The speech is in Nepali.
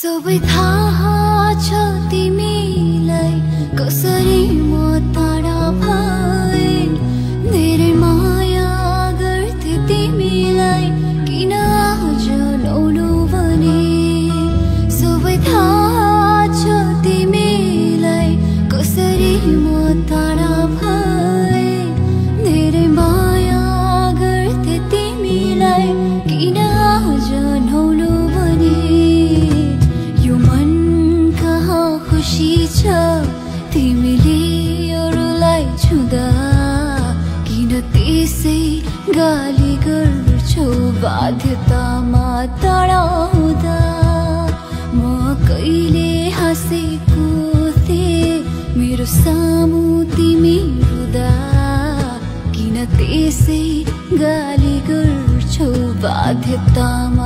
सुविधा तिमीलाई कसरी म टाढा भए धेरै माया गर्थे तिमीलाई किन आज नौलो भने सुविधा तिमीलाई कसरी म टाढा भए धेरै माया गर्थे तिमीलाई किन आज नौलो भने खुशी छ तिमीले अरूलाई छुँदा किन त्यसै गाली गर्छौ बाध्यतामा तडाउँदा म कहिले हाँसेको थिए मेरो सामु तिमी रुँदा किन त्यसै गाली गर्छौ बाध्यतामा